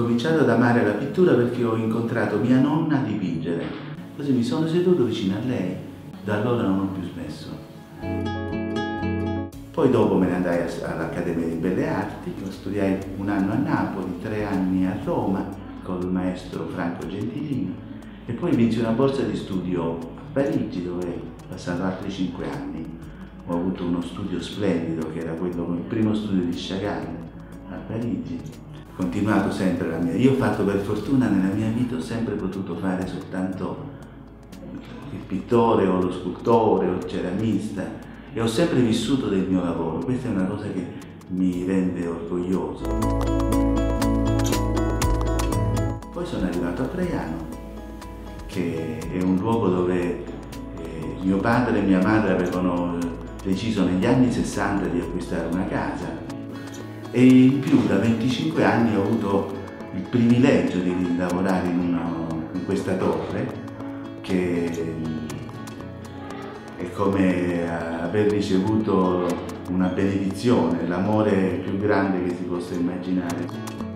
incominciato ad amare la pittura perché ho incontrato mia nonna a dipingere. Così mi sono seduto vicino a lei. Da allora non ho più smesso. Poi dopo me ne andai all'Accademia di Belle Arti, studiai un anno a Napoli, 3 anni a Roma con il maestro Franco Gentilini e poi vinsi una borsa di studio a Parigi dove ho passato altri 5 anni. Ho avuto uno studio splendido che era quello, il primo studio di Chagall a Parigi. Continuato sempre la mia... Io ho fatto, per fortuna, nella mia vita ho sempre potuto fare soltanto il pittore o lo scultore o il ceramista e ho sempre vissuto del mio lavoro. Questa è una cosa che mi rende orgoglioso. Poi sono arrivato a Traiano, che è un luogo dove mio padre e mia madre avevano deciso negli anni 60 di acquistare una casa. E in più da 25 anni ho avuto il privilegio di lavorare in questa torre, che è come aver ricevuto una benedizione, l'amore più grande che si possa immaginare.